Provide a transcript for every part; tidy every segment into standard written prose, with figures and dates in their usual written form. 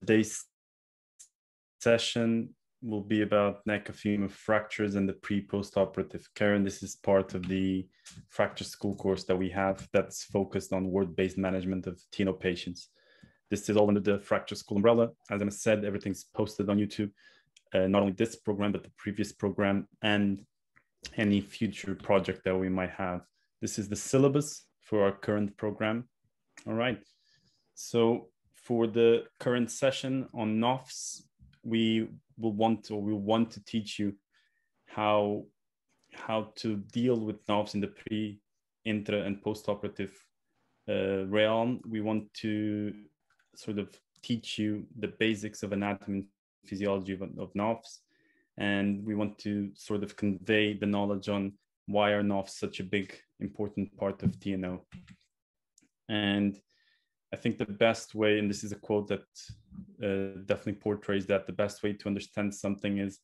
Today's session will be about neck of femur fractures and the pre-post-operative care. And this is part of the Fracture School course that we have that's focused on ward-based management of TNO patients. This is all under the Fracture School umbrella. As I said, everything's posted on YouTube, not only this program, but the previous program and any future project that we might have. This is the syllabus for our current program. All right. So for the current session on NOFs, we want to teach you how to deal with NOFs in the pre, intra, and post-operative realm. We want to sort of teach you the basics of anatomy and physiology of NOFs, and we want to sort of convey the knowledge on why are NOFs such a big, important part of TNO. And I think the best way, and this is a quote that definitely portrays that, the best way to understand something is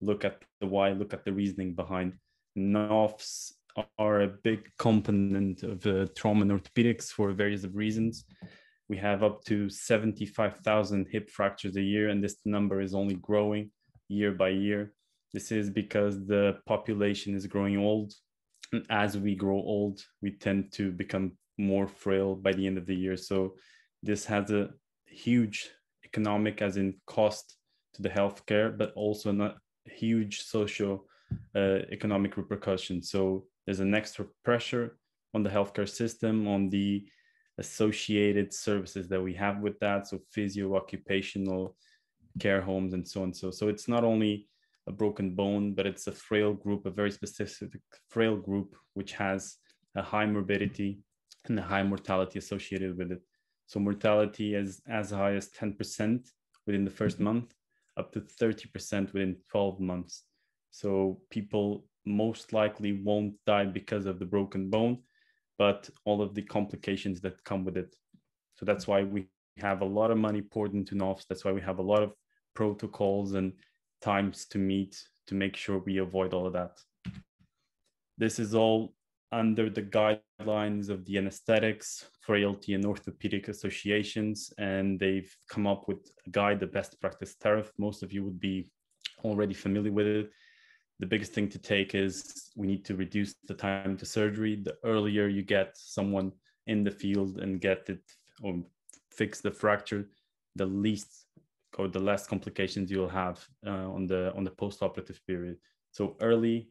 look at the why, look at the reasoning behind. NOFs are a big component of trauma and orthopedics for various reasons. We have up to 75,000 hip fractures a year, and this number is only growing year by year. This is because the population is growing old, and as we grow old, we tend to become more frail by the end of the year. So this has a huge economic, as in cost to the healthcare, but also not huge social economic repercussions. So there's an extra pressure on the healthcare system, on the associated services that we have with that. So physio, occupational, care homes, and so on. So it's not only a broken bone, but it's a frail group, a very specific frail group, which has a high morbidity and the high mortality associated with it. So mortality is as high as 10% within the first month, up to 30% within 12 months. So people most likely won't die because of the broken bone, but all of the complications that come with it. So that's why we have a lot of money poured into NOFs. That's why we have a lot of protocols and times to meet to make sure we avoid all of that. This is all under the guidelines of the anesthetics, frailty, and orthopedic associations, and they've come up with a guide, the best practice tariff. Most of you would be already familiar with it. The biggest thing to take is we need to reduce the time to surgery. The earlier you get someone in the field and get it or fix the fracture, the least or the less complications you'll have on the post-operative period. So early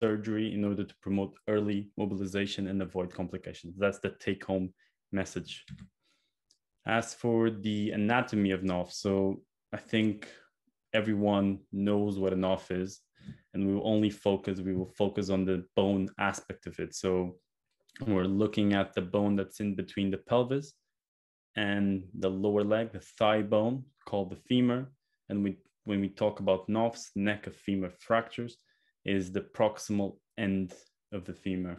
surgery in order to promote early mobilization and avoid complications. That's the take-home message. As for the anatomy of NOF, so I think everyone knows what a NOF is, and we will focus on the bone aspect of it. So we're looking at the bone that's in between the pelvis and the lower leg, the thigh bone called the femur. And when we talk about NOFs, neck of femur fractures, is the proximal end of the femur.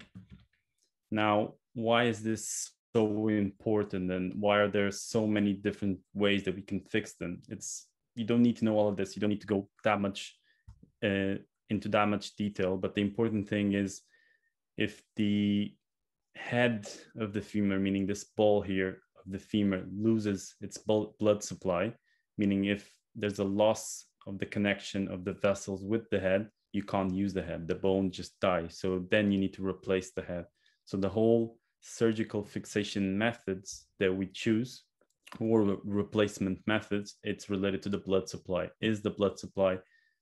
Now, why is this so important, and why are there so many different ways that we can fix them? You don't need to know all of this. You don't need to go that much into that much detail, but the important thing is if the head of the femur, meaning this ball here of the femur, loses its blood supply, meaning if there's a loss of the connection of the vessels with the head, you can't use the head, the bone just dies. So then you need to replace the head. So the whole surgical fixation methods that we choose or replacement methods, it's related to the blood supply. Is the blood supply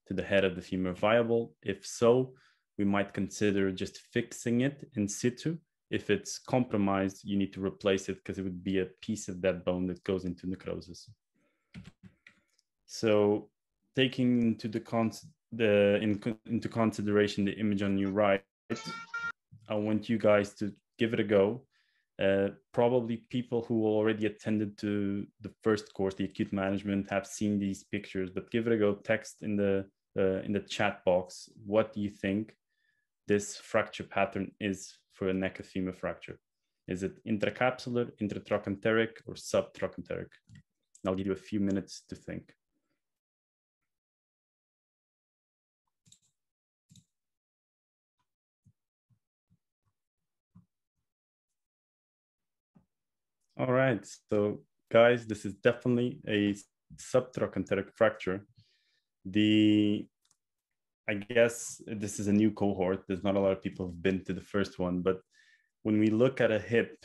to the head of the femur viable? If so, we might consider just fixing it in situ. If it's compromised, you need to replace it because it would be a piece of that bone that goes into necrosis. So taking into consideration the image on your right, I want you guys to give it a go. Probably people who already attended to the first course, the acute management, have seen these pictures, but give it a go. Text in the chat box what do you think this fracture pattern is for a neck of femur fracture. Is it intracapsular, intratrochanteric, or subtrochanteric? I'll give you a few minutes to think. All right, so guys, this is definitely a subtrochanteric fracture. I guess this is a new cohort. There's not a lot of people who've been to the first one, but when we look at a hip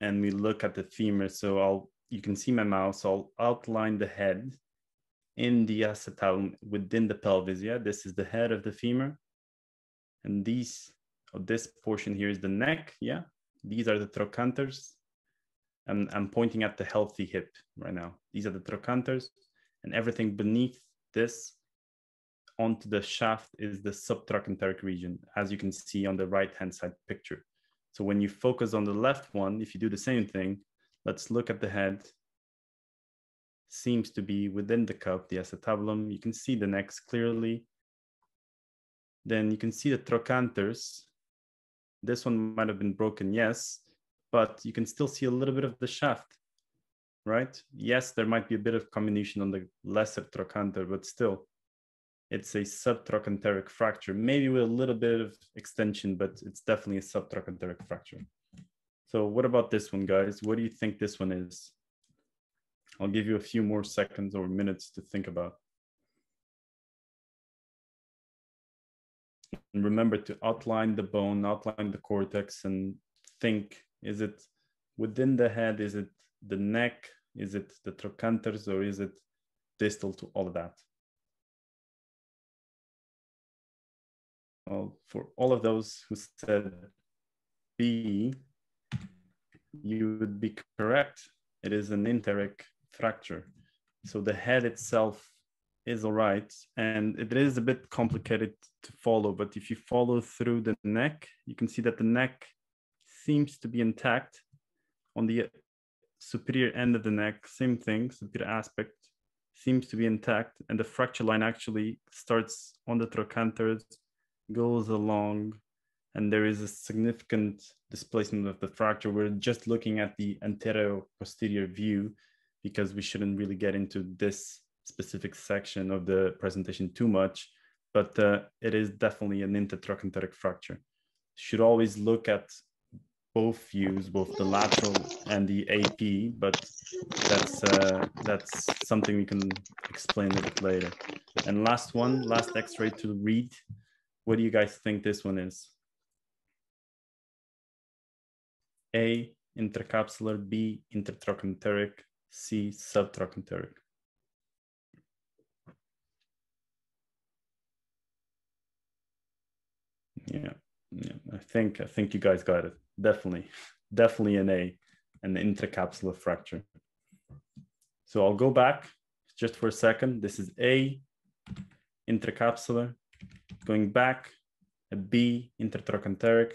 and we look at the femur, so you can see my mouse, I'll outline the head in the acetabulum within the pelvis. Yeah, this is the head of the femur. And this portion here is the neck. Yeah, these are the trochanters. And I'm pointing at the healthy hip right now. These are the trochanters, and everything beneath this onto the shaft is the subtrochanteric region, as you can see on the right-hand side picture. So when you focus on the left one, if you do the same thing, let's look at the head. Seems to be within the cup, the acetabulum. You can see the necks clearly. Then you can see the trochanters. This one might have been broken, yes, but you can still see a little bit of the shaft, right? Yes, there might be a bit of comminution on the lesser trochanter, but still, it's a subtrochanteric fracture, maybe with a little bit of extension, but it's definitely a subtrochanteric fracture. So what about this one, guys? What do you think this one is? I'll give you a few more seconds or minutes to think about. And remember to outline the bone, outline the cortex, and think, is it within the head? Is it the neck? Is it the trochanters, or is it distal to all of that? Well, for all of those who said B, you would be correct. It is an enteric fracture. So the head itself is all right. And it is a bit complicated to follow, but if you follow through the neck, you can see that the neck seems to be intact. On the superior end of the neck, same thing, superior aspect seems to be intact. And the fracture line actually starts on the trochanters, goes along, and there is a significant displacement of the fracture. We're just looking at the anterior-posterior view because we shouldn't really get into this specific section of the presentation too much, but it is definitely an intertrochanteric fracture. Should always look at both views, both the lateral and the AP, but that's something we can explain a bit later. And last one, last X-ray to read. What do you guys think this one is? A, intercapsular, B, intertrochanteric, C, subtrochanteric. Yeah, I think you guys got it. Definitely an A, an intracapsular fracture. So I'll go back just for a second. This is A, intracapsular. Going back, a B, intertrochanteric.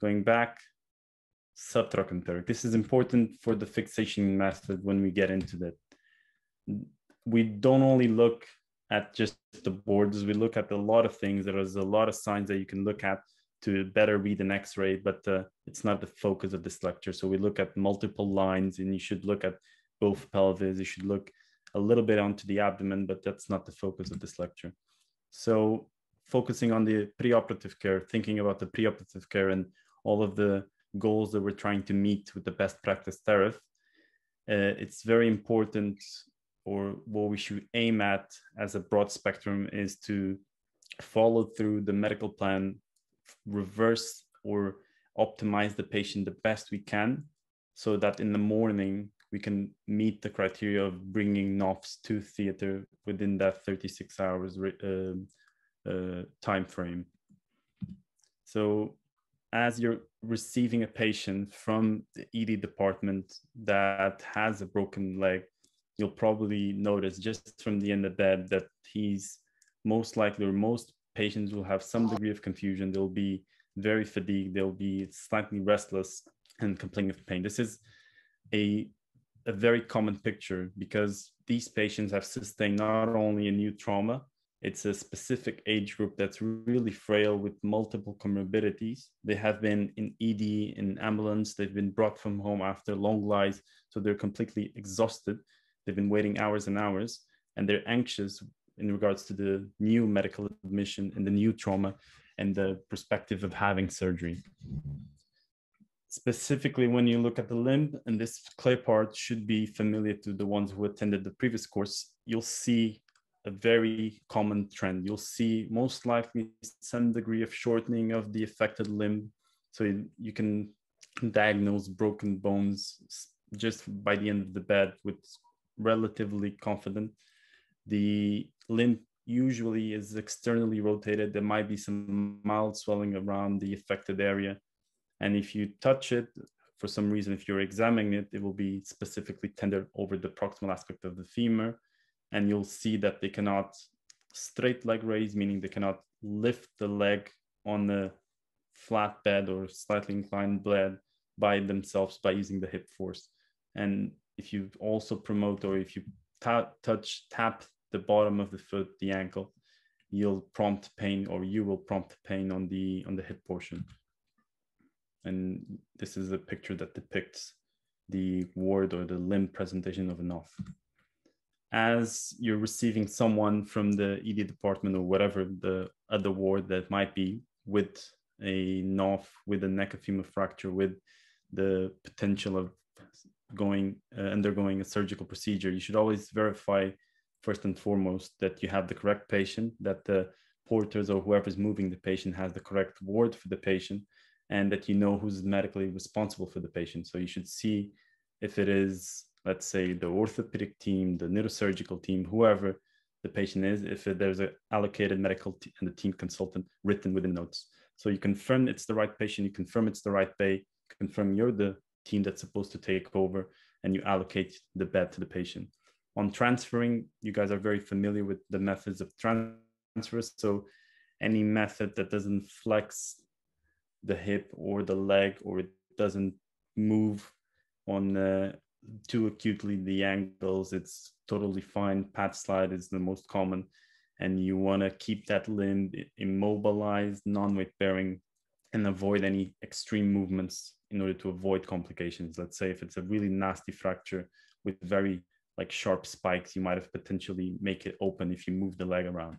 Going back, subtrochanteric. This is important for the fixation method when we get into that. We don't only look at just the boards. We look at a lot of things. There is a lot of signs that you can look at to better read an X-ray, but it's not the focus of this lecture. So we look at multiple lines, and you should look at both pelvis. You should look a little bit onto the abdomen, but that's not the focus of this lecture. So focusing on the preoperative care, thinking about the preoperative care and all of the goals that we're trying to meet with the best practice tariff, it's very important, or what we should aim at as a broad spectrum, is to follow through the medical plan, reverse or optimize the patient the best we can, so that in the morning we can meet the criteria of bringing NOFs to theater within that 36 hours time frame. So as you're receiving a patient from the ED department that has a broken leg, you'll probably notice just from the end of bed that he's most likely, or most patients will have some degree of confusion. They'll be very fatigued. They'll be slightly restless and complaining of pain. This is a very common picture because these patients have sustained not only a new trauma, it's a specific age group that's really frail with multiple comorbidities. They have been in ED, in ambulance, they've been brought from home after long lies, so they're completely exhausted. They've been waiting hours and hours, and they're anxious in regards to the new medical admission and the new trauma and the perspective of having surgery. specifically when you look at the limb, and this clay part should be familiar to the ones who attended the previous course, you'll see a very common trend. You'll see most likely some degree of shortening of the affected limb. So you can diagnose broken bones just by the end of the bed with relatively confident. The limb usually is externally rotated. There might be some mild swelling around the affected area. And if you touch it, for some reason, if you're examining it, it will be specifically tender over the proximal aspect of the femur. And you'll see that they cannot straight leg raise, meaning they cannot lift the leg on the flat bed or slightly inclined bed by themselves by using the hip force. And if you also promote, or if you tap the bottom of the foot, the ankle, you'll prompt pain, or you will prompt pain on the hip portion. And this is a picture that depicts the ward or the limb presentation of a NOF. As you're receiving someone from the ED department or whatever the other ward that might be with a NOF, with a neck of femur fracture, with the potential of undergoing a surgical procedure, you should always verify first and foremost that you have the correct patient, that the porters or whoever's moving the patient has the correct ward for the patient, and that you know who's medically responsible for the patient. So you should see if it is, let's say, the orthopedic team, the neurosurgical team, whoever the patient is, if there's an allocated medical and the team consultant written within notes. So you confirm it's the right patient, you confirm it's the right bay, confirm you're the team that's supposed to take over, and you allocate the bed to the patient. On transferring, you guys are very familiar with the methods of transfers. So any method that doesn't flex the hip or the leg, or it doesn't move on too acutely the angles, it's totally fine. Pat slide is the most common, and you want to keep that limb immobilized, non-weight bearing, and avoid any extreme movements in order to avoid complications. Let's say if it's a really nasty fracture with very sharp spikes, you might have potentially make it open if you move the leg around.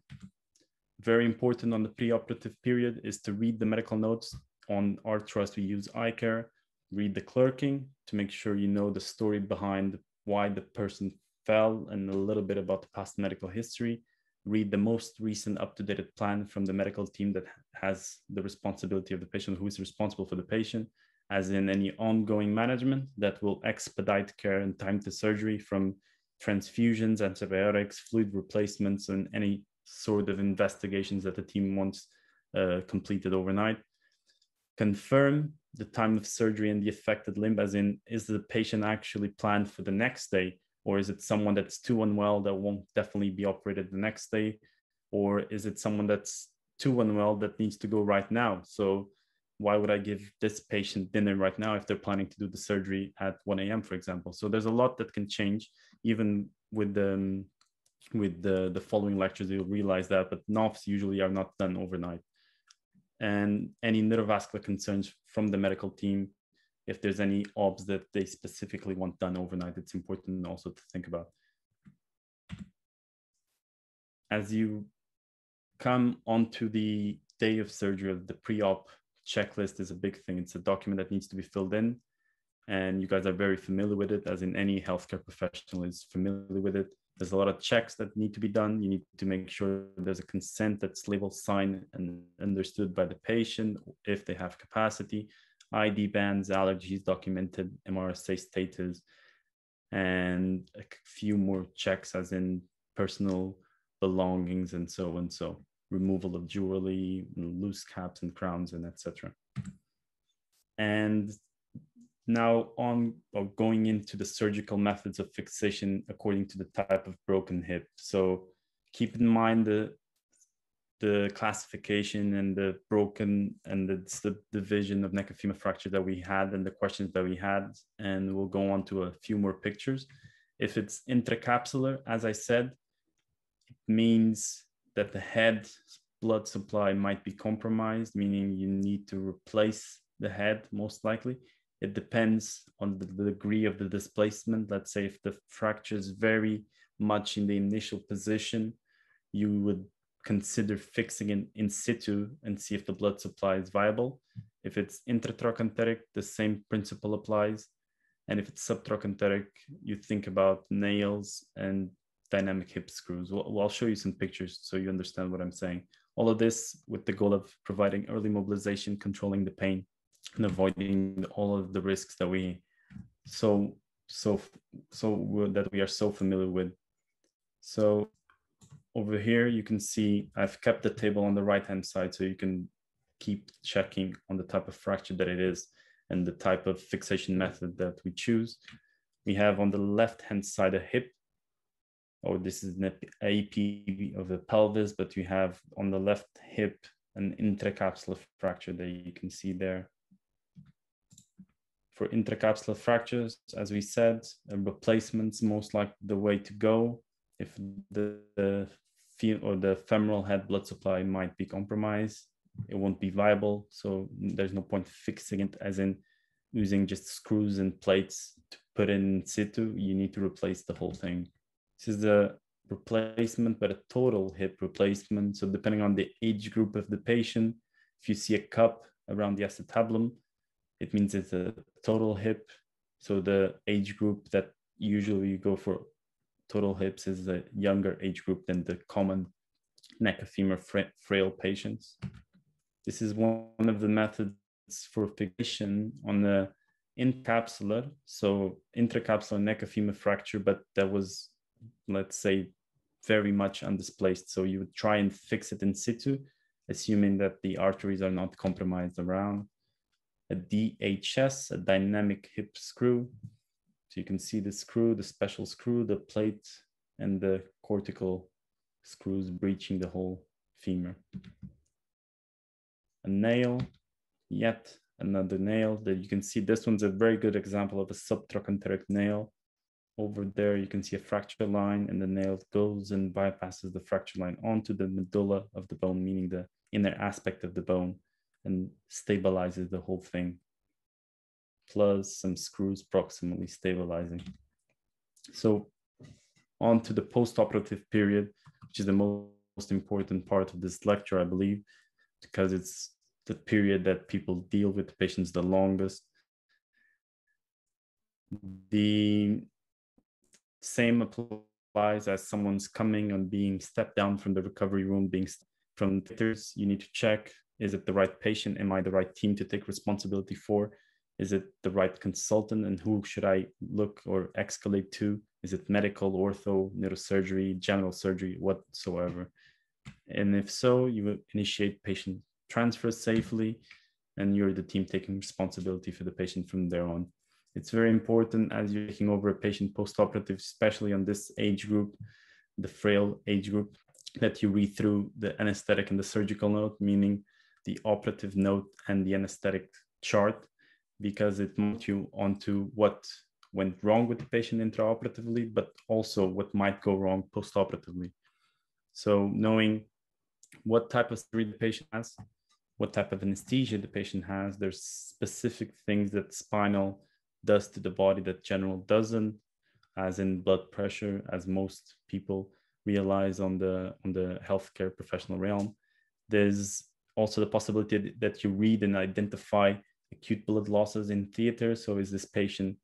Very important on the preoperative period is to read the medical notes. On our trust, we use iCare. Read the clerking to make sure you know the story behind why the person fell and a little bit about the past medical history. Read the most recent up-to-date plan from the medical team that has the responsibility of the patient, who is responsible for the patient, as in any ongoing management that will expedite care and time to surgery, from transfusions, antibiotics, fluid replacements, and any sort of investigations that the team wants completed overnight. Confirm the time of surgery and the affected limb, as in, is the patient actually planned for the next day, or is it someone that's too unwell that won't definitely be operated the next day, or is it someone that's too unwell that needs to go right now? So why would I give this patient dinner right now if they're planning to do the surgery at 1 a.m., for example? So there's a lot that can change, even with the following lectures, you'll realize that, but NOFs usually are not done overnight. And any neurovascular concerns from the medical team, if there's any OBS that they specifically want done overnight, it's important also to think about. As you come onto the day of surgery, the pre-op checklist is a big thing. It's a document that needs to be filled in, and you guys are very familiar with it, as in any healthcare professional is familiar with it. There's a lot of checks that need to be done. You need to make sure there's a consent that's labeled, signed, and understood by the patient if they have capacity, ID bans, allergies documented, MRSA status, and a few more checks, as in personal belongings and so on. So removal of jewelry, loose caps and crowns, and etc. And now on going into the surgical methods of fixation according to the type of broken hip. So keep in mind the classification and the broken and the division of neck of femur fracture that we had and the questions that we had, and we'll go on to a few more pictures. If it's intracapsular, as I said, it means that the head blood supply might be compromised, meaning you need to replace the head most likely. It depends on the degree of the displacement. Let's say if the fracture is very much in the initial position, you would consider fixing it in situ and see if the blood supply is viable. If it's intertrochanteric, the same principle applies. And if it's subtrochanteric, you think about nails and dynamic hip screws. I'll show you some pictures so you understand what I'm saying. All of this with the goal of providing early mobilization, controlling the pain, and avoiding all of the risks that we are so familiar with. So over here, you can see I've kept the table on the right-hand side so you can keep checking on the type of fracture that it is and the type of fixation method that we choose. We have on the left-hand side a hip, or this is an AP of the pelvis, but you have on the left hip an intracapsular fracture that you can see there. For intracapsular fractures, as we said, replacement's most likely the way to go if the femoral head blood supply might be compromised. It won't be viable, so there's no point fixing it, as in using just screws and plates to put in situ. You need to replace the whole thing. This is a replacement, but a total hip replacement. So depending on the age group of the patient, if you see a cup around the acetabulum, it means it's a total hip. So the age group that usually you go for total hips is a younger age group than the common neck of femur frail patients. This is one of the methods for fixation on the intracapsular, so intracapsular neck of femur fracture, but that was, let's say, very much undisplaced. So you would try and fix it in situ, assuming that the arteries are not compromised around. A DHS, a dynamic hip screw. So you can see the screw, the special screw, the plate, and the cortical screws breaching the whole femur. A nail, yet another nail that you can see. This one's a very good example of a subtrochanteric nail. Over there, you can see a fracture line, and the nail goes and bypasses the fracture line onto the medulla of the bone, meaning the inner aspect of the bone, and stabilizes the whole thing. Plus some screws proximally stabilizing. So on to the post-operative period, which is the most important part of this lecture, I believe, because it's the period that people deal with patients the longest. The same applies as someone's coming and being stepped down from the recovery room, being from theaters. You need to check, is it the right patient? Am I the right team to take responsibility for? Is it the right consultant, and who should I look or escalate to? Is it medical, ortho, neurosurgery, general surgery, whatsoever? And if so, you initiate patient transfer safely, and you're the team taking responsibility for the patient from there on. It's very important as you're taking over a patient post-operative, especially on this age group, the frail age group, that you read through the anesthetic and the surgical note, meaning the operative note and the anesthetic chart, because it moves you onto what went wrong with the patient intraoperatively, but also what might go wrong postoperatively. So knowing what type of surgery the patient has, what type of anesthesia the patient has, there's specific things that spinal does to the body that general doesn't, as in blood pressure, as most people realize on the healthcare professional realm. There's also the possibility that you read and identify acute blood losses in theater. So is this patient,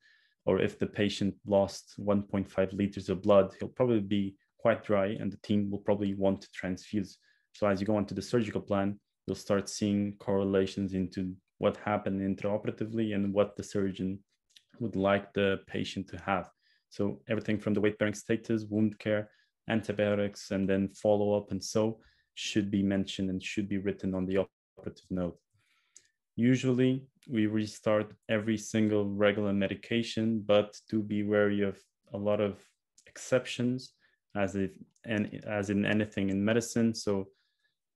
or if the patient lost 1.5 liters of blood, he'll probably be quite dry, and the team will probably want to transfuse. So as you go on to the surgical plan, you'll start seeing correlations into what happened intraoperatively and what the surgeon would like the patient to have. So everything from the weight-bearing status, wound care, antibiotics, and then follow-up, and so should be mentioned and should be written on the operative note. Usually, we restart every single regular medication, but do be wary of a lot of exceptions, as in anything in medicine. So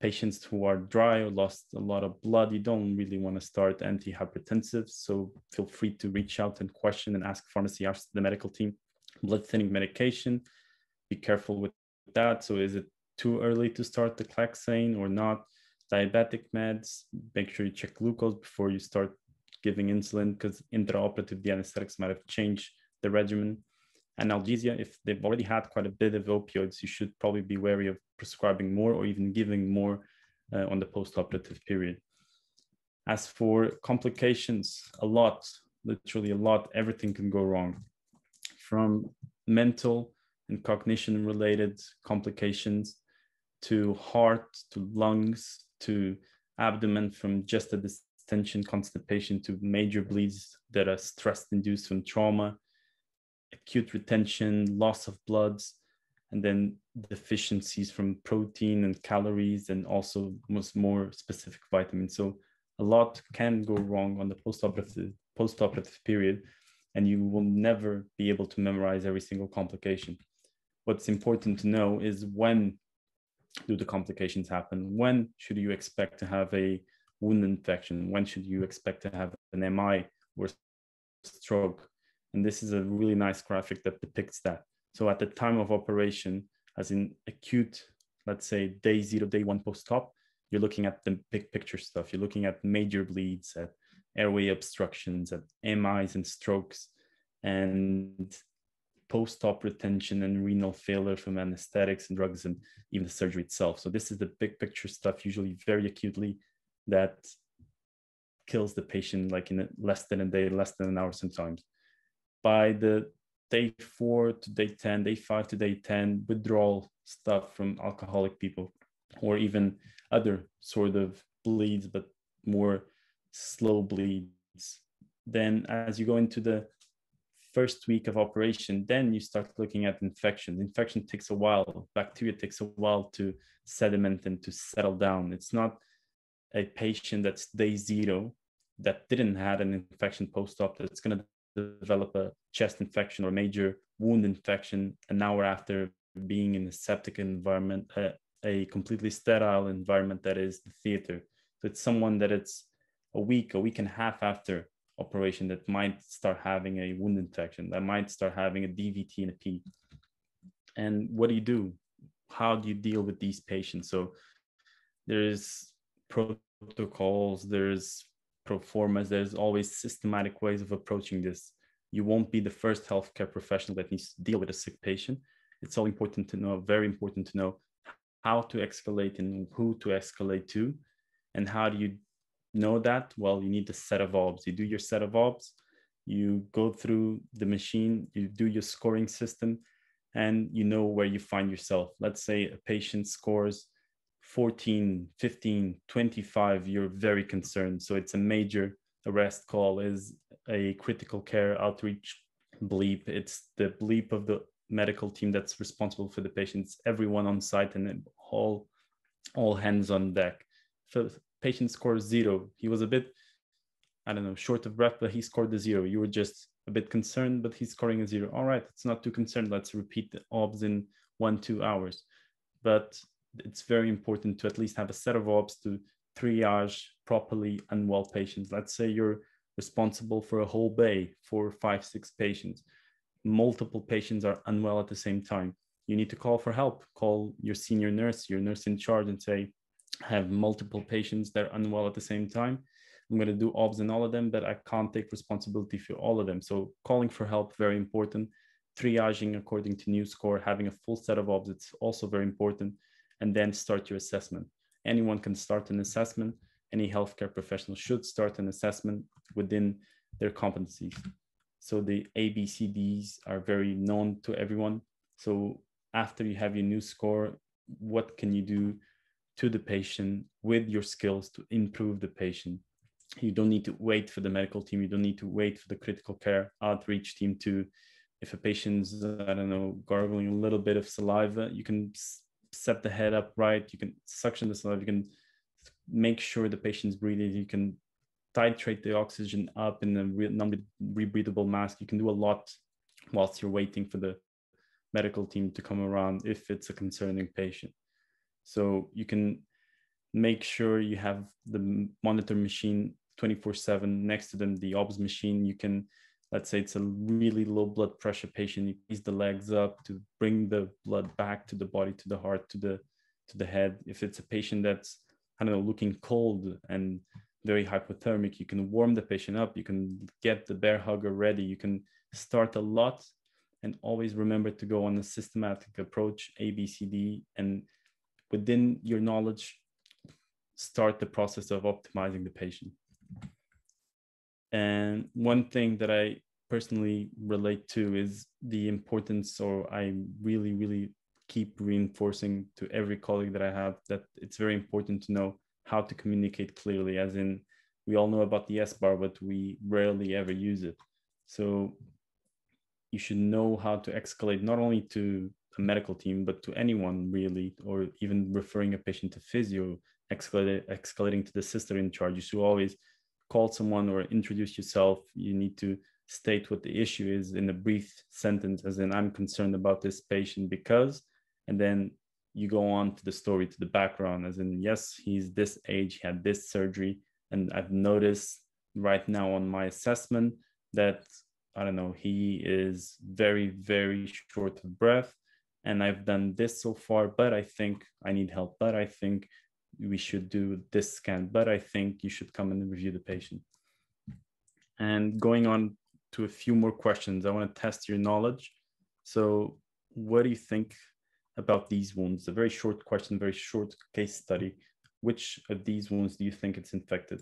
patients who are dry or lost a lot of blood, you don't really want to start antihypertensives. So feel free to reach out and question and ask pharmacy, ask the medical team. Blood thinning medication, be careful with that. So is it too early to start the Claxane or not? Diabetic meds, make sure you check glucose before you start giving insulin, because intraoperative, the anesthetics might have changed the regimen. Analgesia, if they've already had quite a bit of opioids, you should probably be wary of prescribing more or even giving more on the post-operative period. As for complications, a lot, literally a lot, everything can go wrong, from mental and cognition related complications to heart, to lungs, to abdomen, from just a distension, constipation, to major bleeds that are stress induced from trauma, acute retention, loss of bloods, and then deficiencies from protein and calories, and also more specific vitamins. So a lot can go wrong on the post-operative period, and you will never be able to memorize every single complication. What's important to know is, when do the complications happen? When should you expect to have a wound infection? When should you expect to have an MI or stroke? And this is a really nice graphic that depicts that. So at the time of operation, as in acute, let's say day 0, day 1 post-op, you're looking at the big picture stuff. You're looking at major bleeds, at airway obstructions, at MIs and strokes, and post-op retention and renal failure from anesthetics and drugs, and even the surgery itself. So this is the big picture stuff, usually very acutely, that kills the patient like in less than a day, less than an hour sometimes. By the day 4 to day 10, day 5 to day 10, withdrawal stuff from alcoholic people, or even other sort of bleeds, but more slow bleeds. Then as you go into the first week of operation, then you start looking at infection. Infection takes a while. Bacteria takes a while to sediment and to settle down. It's not a patient that's day 0 that didn't have an infection post-op that's going to develop a chest infection or major wound infection an hour after being in a septic environment, a completely sterile environment that is the theater. So it's someone that it's a week and a half after operation that might start having a wound infection, that might start having a DVT and a PE. And what do you do? How do you deal with these patients? So there's protocols, there's proformas, there's always systematic ways of approaching this. You won't be the first healthcare professional that needs to deal with a sick patient. It's all important to know, very important to know how to escalate and who to escalate to. And how do you know that? Well, you need a set of OBS. You do your set of OBS, you go through the machine, you do your scoring system, and you know where you find yourself. Let's say a patient scores 14, 15, 25, you're very concerned. So it's a major arrest call, is a critical care outreach bleep. It's the bleep of the medical team that's responsible for the patients, everyone on site, and all hands on deck. So patient scores 0. He was a bit, I don't know, short of breath, but he scored the 0. You were just a bit concerned, but he's scoring a 0. All right, it's not too concerned. Let's repeat the OBS in 1-2 hours. But it's very important to at least have a set of OBS to triage properly unwell patients. Let's say you're responsible for a whole bay, 4, 5, 6 patients. Multiple patients are unwell at the same time. You need to call for help. Call your senior nurse, your nurse in charge, and say, I have multiple patients that are unwell at the same time. I'm going to do OBS in all of them, but I can't take responsibility for all of them. So calling for help, very important. Triaging according to NEWS score, having a full set of OBS, it's also very important. And then start your assessment. Anyone can start an assessment. Any healthcare professional should start an assessment within their competencies. So the ABCDs are very known to everyone. So after you have your NEWS score, what can you do to the patient with your skills to improve the patient? You don't need to wait for the medical team. You don't need to wait for the critical care outreach team to, if a patient's, I don't know, gargling a little bit of saliva, you can set the head up right. You can suction the saliva. You can make sure the patient's breathing. You can titrate the oxygen up in a non-rebreathable mask. You can do a lot whilst you're waiting for the medical team to come around if it's a concerning patient. So you can make sure you have the monitor machine 24/7 next to them, the OBS machine. You can, let's say it's a really low blood pressure patient, you ease the legs up to bring the blood back to the body, to the heart, to the head. If it's a patient that's, I don't know, looking cold and very hypothermic, you can warm the patient up. You can get the bear hugger ready. You can start a lot, and always remember to go on a systematic approach, ABCD, and within your knowledge, start the process of optimizing the patient. And one thing that I personally relate to is the importance, or I really, really keep reinforcing to every colleague that I have, that it's very important to know how to communicate clearly, as in we all know about the SBAR, but we rarely ever use it. So you should know how to escalate, not only to a medical team, but to anyone really, or even referring a patient to physio, escalating to the sister in charge. You should always call someone or introduce yourself. You need to state what the issue is in a brief sentence, as in, I'm concerned about this patient because, and then you go on to the story, to the background, as in, yes, he's this age, he had this surgery, and I've noticed right now on my assessment that, I don't know, he is very, very short of breath, and I've done this so far, but I think I need help, but I think we should do this scan, but I think you should come and review the patient. And going on to a few more questions, I want to test your knowledge. So what do you think about these wounds? A very short question, very short case study. Which of these wounds do you think it's infected?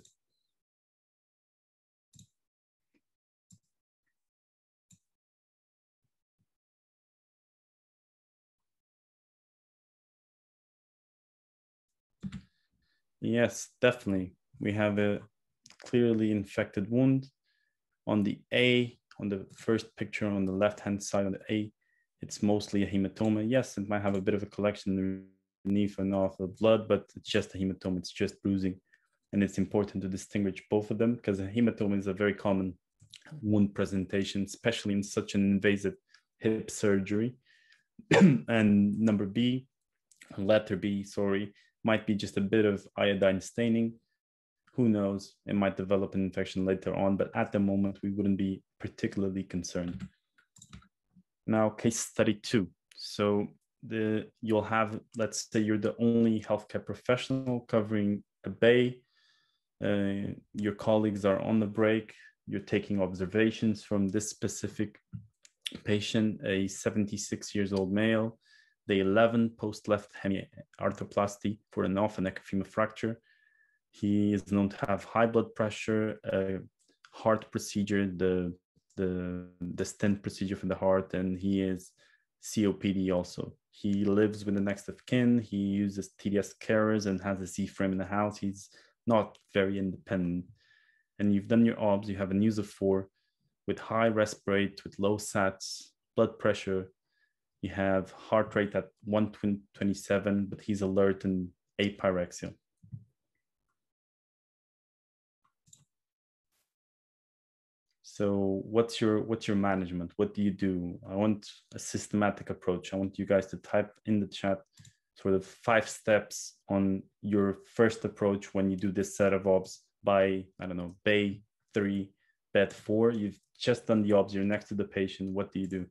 Yes, definitely. We have a clearly infected wound. On the A, on the first picture on the left-hand side on the A, it's mostly a hematoma. Yes, it might have a bit of a collection beneath and off of blood, but it's just a hematoma, it's just bruising. And it's important to distinguish both of them, because a hematoma is a very common wound presentation, especially in such an invasive hip surgery. And number B, letter B, sorry, might be just a bit of iodine staining. Who knows? It might develop an infection later on, but at the moment, we wouldn't be particularly concerned. Now, case study 2. So you'll have, let's say you're the only healthcare professional covering a bay. Your colleagues are on the break. You're taking observations from this specific patient, a 76-year-old male. Day 11, post-left hemiarthroplasty for a NOF, a neck of femur fracture. He is known to have high blood pressure, heart procedure, the stent procedure for the heart, and he is COPD also. He lives with the next of kin. He uses TDS carers and has a Z-frame in the house. He's not very independent. And you've done your obs. You have a NEWS of 4 with high respirate, with low SATs, blood pressure. You have heart rate at 127, but he's alert and apyrexia. So what's your management? What do you do? I want a systematic approach. I want you guys to type in the chat sort of 5 steps on your first approach when you do this set of obs by, I don't know, bay 3, bed 4. You've just done the obs. You're next to the patient. What do you do?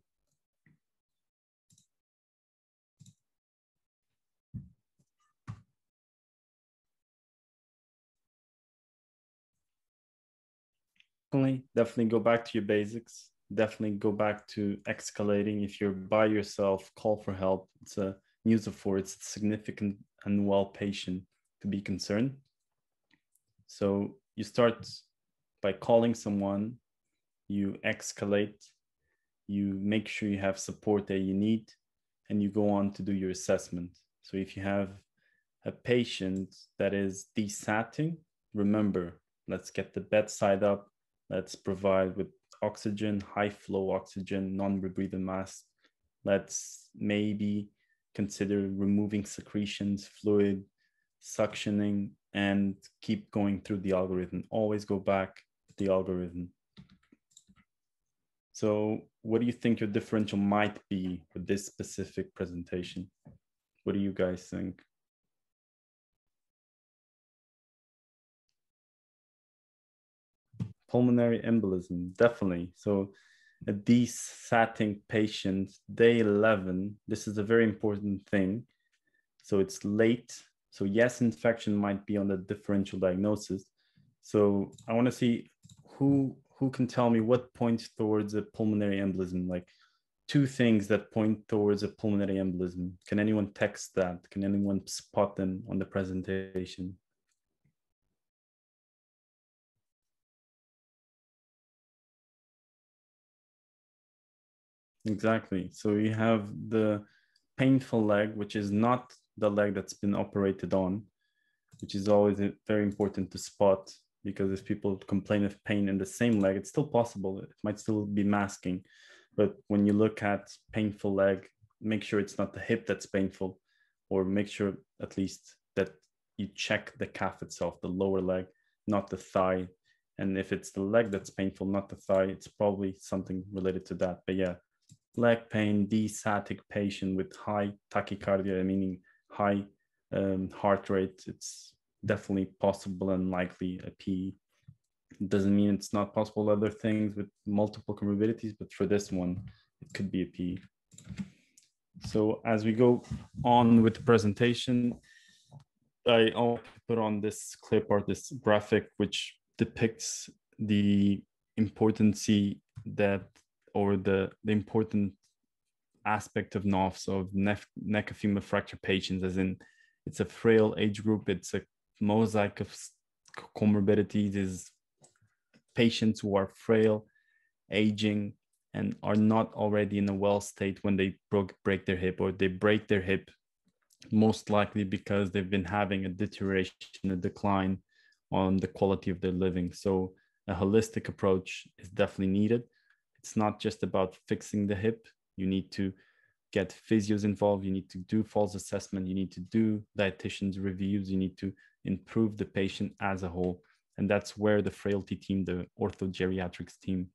Definitely go back to your basics. Definitely go back to escalating. If you're by yourself, call for help. It's a NEWS of 4. It's a significant unwell patient to be concerned. So you start by calling someone, you escalate, you make sure you have support that you need, and you go on to do your assessment. So if you have a patient that is desatting, remember, let's get the bedside up. Let's provide with oxygen, high flow oxygen, non-rebreathing mask. Let's maybe consider removing secretions, fluid, suctioning, and keep going through the algorithm. Always go back to the algorithm. So what do you think your differential might be for this specific presentation? What do you guys think? Pulmonary embolism, definitely. So a desatting patient, day 11, this is a very important thing. So it's late. So yes, infection might be on the differential diagnosis. So I wanna see who can tell me what points towards a pulmonary embolism, like 2 things that point towards a pulmonary embolism. Can anyone text that? Can anyone spot them on the presentation? Exactly. So you have the painful leg, which is not the leg that's been operated on, which is always very important to spot, because if people complain of pain in the same leg, it's still possible. It might still be masking. But when you look at painful leg, make sure it's not the hip that's painful, or make sure at least that you check the calf itself, the lower leg, not the thigh. And if it's the leg that's painful, not the thigh, it's probably something related to that. But yeah, leg pain, desatic patient with high tachycardia, meaning high heart rate, it's definitely possible and likely a PE. Doesn't mean it's not possible other things with multiple comorbidities, but for this one, it could be a PE. So as we go on with the presentation, I put on this clip or this graphic, which depicts the importancy that, or the important aspect of NOFs, of neck of femur fracture patients, as in it's a frail age group, it's a mosaic of comorbidities, is patients who are frail, aging, and are not already in a well state when they break their hip, or they break their hip most likely because they've been having a deterioration, a decline on the quality of their living. So a holistic approach is definitely needed. It's not just about fixing the hip. You need to get physios involved. You need to do falls assessment. You need to do dietitians reviews. You need to improve the patient as a whole. And that's where the frailty team, the orthogeriatrics team,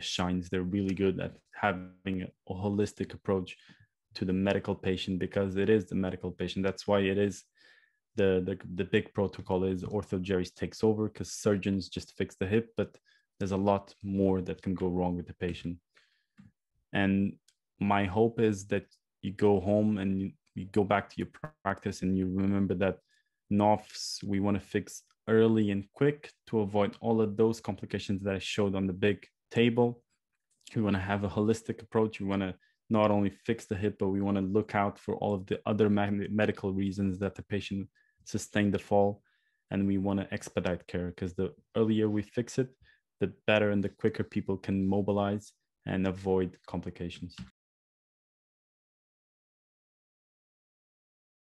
shines. They're really good at having a holistic approach to the medical patient, because it is the medical patient. That's why it is the big protocol is orthogeries takes over, because surgeons just fix the hip, but there's a lot more that can go wrong with the patient. And my hope is that you go home and you go back to your practice and you remember that NOFs, we want to fix early and quick to avoid all of those complications that I showed on the big table. We want to have a holistic approach. We want to not only fix the hip, but we want to look out for all of the other medical reasons that the patient sustained the fall. And we want to expedite care, because the earlier we fix it, the better and the quicker people can mobilize and avoid complications.